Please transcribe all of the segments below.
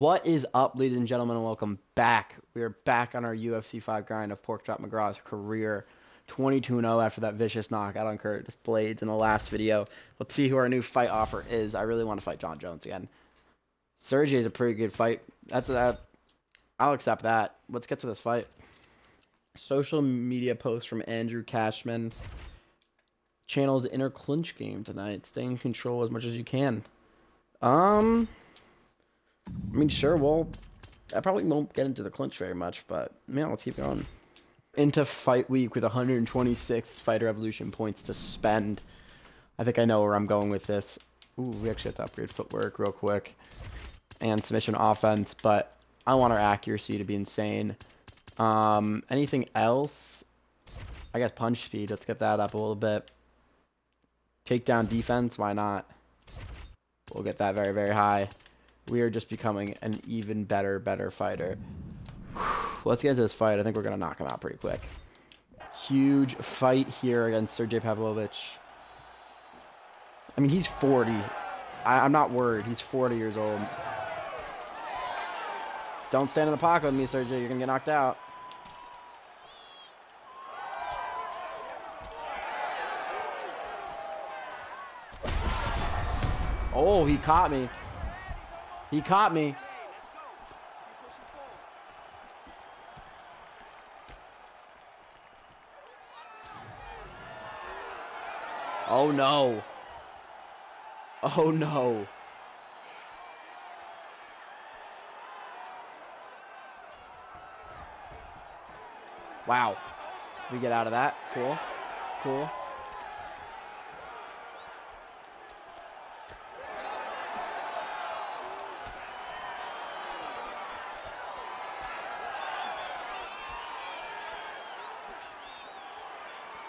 What is up, ladies and gentlemen, and welcome back. We are back on our UFC 5 grind of Porkchop McGraw's career. 22-0 after that vicious knockout on Curtis Blades in the last video. Let's see who our new fight offer is. I really want to fight Jon Jones again. Sergei is a pretty good fight. I'll accept that. Let's get to this fight. Social media post from Andrew Cashman. Channel's inner clinch game tonight. Stay in control as much as you can. I mean, sure, well, I probably won't get into the clinch very much, but, man, let's keep going. Into fight week with 126 Fighter Evolution points to spend. I think I know where I'm going with this. Ooh, we actually have to upgrade footwork real quick. And submission offense, but I want our accuracy to be insane. Anything else? I guess punch speed. Let's get that up a little bit. Takedown defense, why not? We'll get that very, very high. We are just becoming an even better fighter. Let's get into this fight. I think we're going to knock him out pretty quick. Huge fight here against Sergei Pavlovich. I mean, he's 40. I'm not worried. He's 40 years old. Don't stand in the pocket with me, Sergei. You're going to get knocked out. Oh, he caught me. He caught me. Oh, no. Oh, no. Wow. We get out of that. Cool. Cool.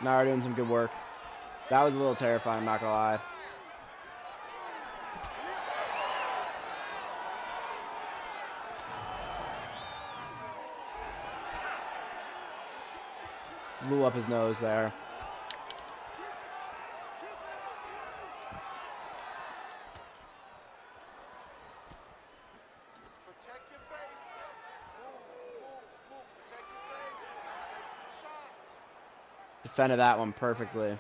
Now we're doing some good work. That was a little terrifying, I'm not gonna lie. Blew up his nose there. Defended that one perfectly.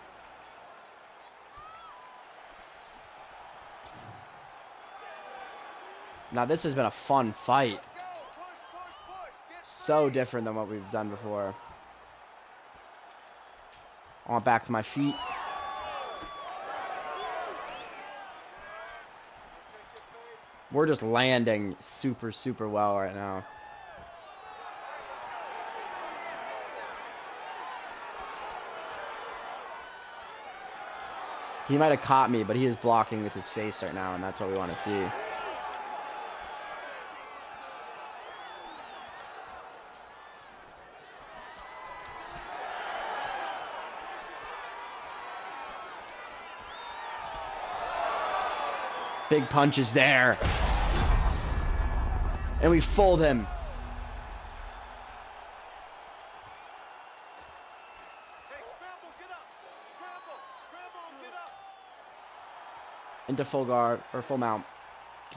Now this has been a fun fight. So different than what we've done before. I went back to my feet. We're just landing super well right now. He might have caught me, but he is blocking with his face right now, and that's what we want to see. Big punches there. And we fold him. Into full guard or full mount.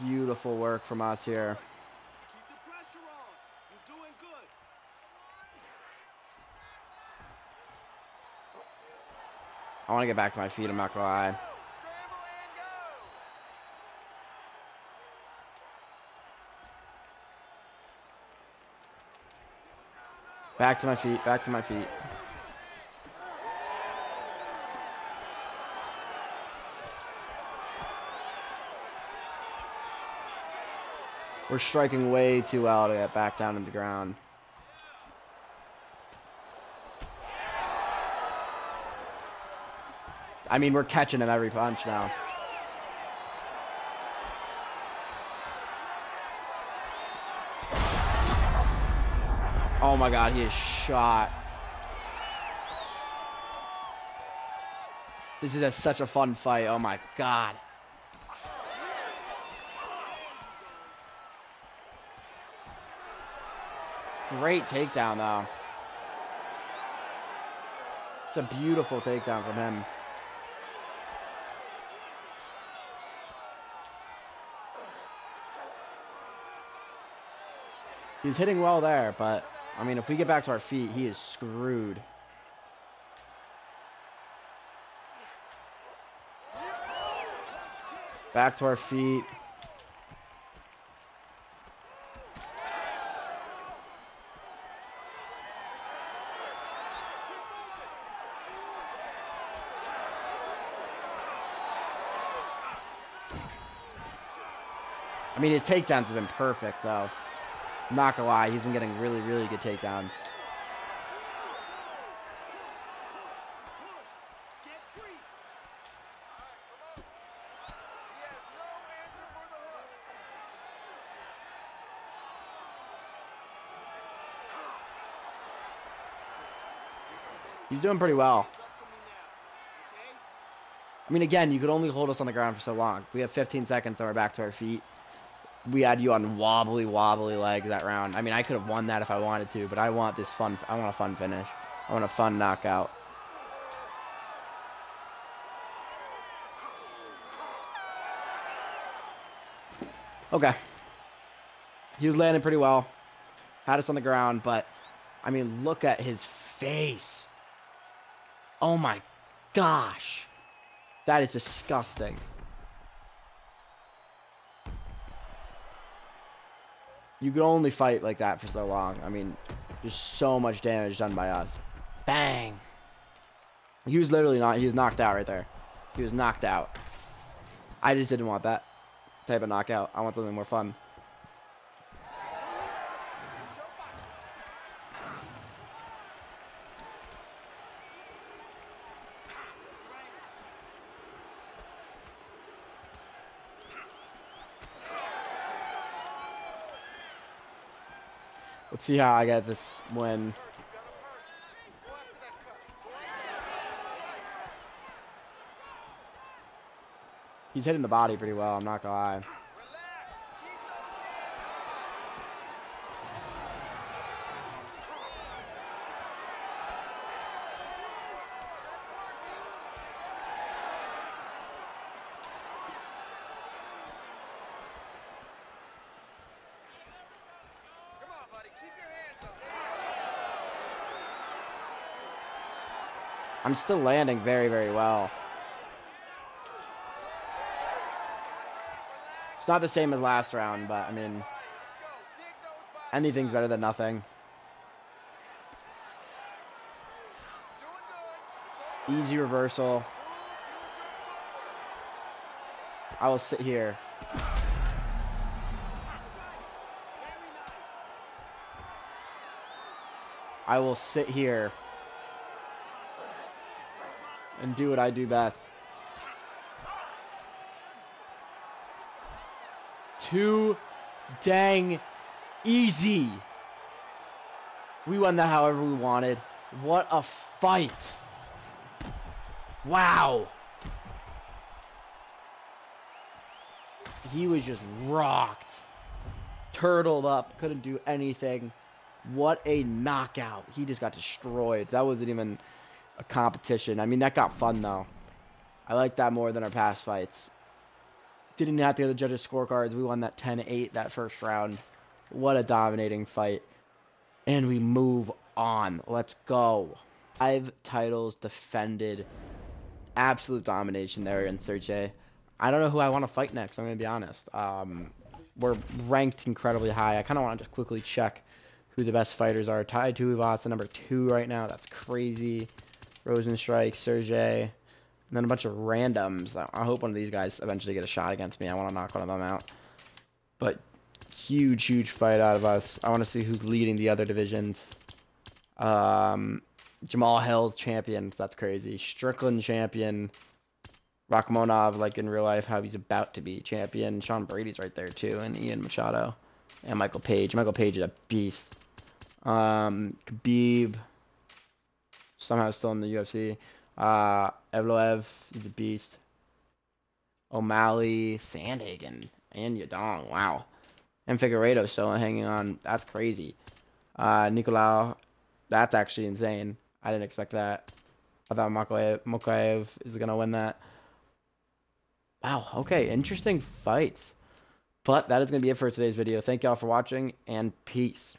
Beautiful work from us here. Keep the pressure on. You're doing good. I want to get back to my feet. I'm not gonna lie. Back to my feet. Back to my feet. We're striking way too well to get back down to the ground. I mean, we're catching him every punch now. Oh my God, he is shot. This is such a fun fight. Oh my God. Great takedown, though. It's a beautiful takedown from him. He's hitting well there, but, I mean, if we get back to our feet, he is screwed. Back to our feet. I mean, his takedowns have been perfect, though. I'm not gonna lie, he's been getting really, really good takedowns. He's doing pretty well. I mean, again, you could only hold us on the ground for so long. We have 15 seconds and we're back to our feet. We had you on wobbly, wobbly legs that round. I mean, I could have won that if I wanted to, but I want this fun. I want a fun finish. I want a fun knockout. Okay. He was landing pretty well. Had us on the ground, but, I mean, look at his face. Oh, my gosh. That is disgusting. You could only fight like that for so long. I mean, there's so much damage done by us. Bang! He was literally not, he was knocked out right there. He was knocked out. I just didn't want that type of knockout. I want something more fun. See how I got this win. He's hitting the body pretty well, I'm not gonna lie. I'm still landing very, very well. It's not the same as last round, but, I mean, anything's better than nothing. Easy reversal. I will sit here. I will sit here and do what I do best. 2 dang easy. We won that however we wanted. What a fight. Wow. He was just rocked. Turtled up. Couldn't do anything. What a knockout. He just got destroyed. That wasn't even a competition. I mean, that got fun though. I like that more than our past fights. Didn't have to go to the judges' scorecards. We won that 10-8 that first round. What a dominating fight. And we move on. Let's go. 5 titles defended. Absolute domination there in Sergei. I don't know who I want to fight next. I'm gonna be honest. We're ranked incredibly high. I kind of want to just quickly check who the best fighters are. Tied to Ivasa, #2 right now. That's crazy. Rosenstrike, Sergei, and then a bunch of randoms. I hope one of these guys eventually get a shot against me. I want to knock one of them out. But huge, huge fight out of us. I want to see who's leading the other divisions. Jamal Hill's champion. That's crazy. Strickland champion. Rakhmonov, like in real life, how he's about to be champion. Sean Brady's right there too, and Ian Machado and Michael Page. Michael Page is a beast. Khabib. Somehow still in the UFC. Evloev is a beast. O'Malley, Sandhagen, and Yadong. Wow. And Figueredo still hanging on. That's crazy. Nicolau. That's actually insane. I didn't expect that. I thought Mokoev is going to win that. Wow. Okay. Interesting fights. But that is going to be it for today's video. Thank y'all for watching, and peace.